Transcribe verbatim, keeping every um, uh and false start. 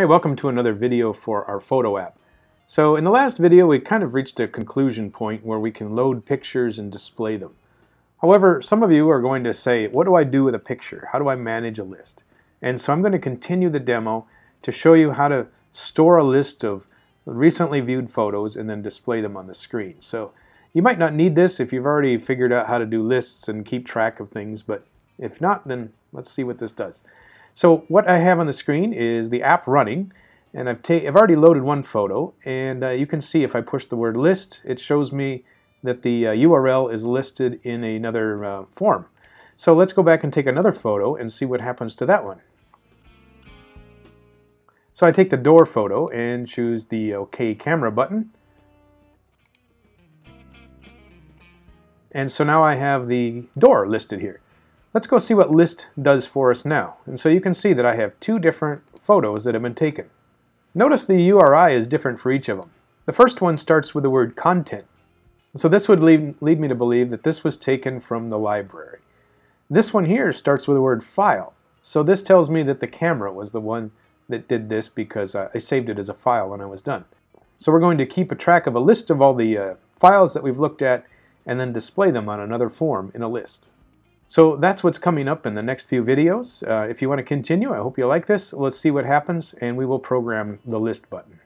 Hey, welcome to another video for our photo app. So in the last video we kind of reached a conclusion point where we can load pictures and display them. However, some of you are going to say, what do I do with a picture? How do I manage a list? And so I'm going to continue the demo to show you how to store a list of recently viewed photos and then display them on the screen. So you might not need this if you've already figured out how to do lists and keep track of things, but if not, then let's see what this does. So what I have on the screen is the app running, and I've, I've already loaded one photo, and uh, you can see if I push the word list, it shows me that the uh, U R L is listed in another uh, form. So let's go back and take another photo and see what happens to that one. So I take the door photo and choose the OK Camera button. And so now I have the door listed here. Let's go see what list does for us now. And so you can see that I have two different photos that have been taken. Notice the U R I is different for each of them. The first one starts with the word content. So this would lead, lead me to believe that this was taken from the library. This one here starts with the word file. So this tells me that the camera was the one that did this because I saved it as a file when I was done. So we're going to keep a track of a list of all the uh, files that we've looked at and then display them on another form in a list. So that's what's coming up in the next few videos. Uh, if you want to continue, I hope you like this. Let's see what happens, and we will program the list button.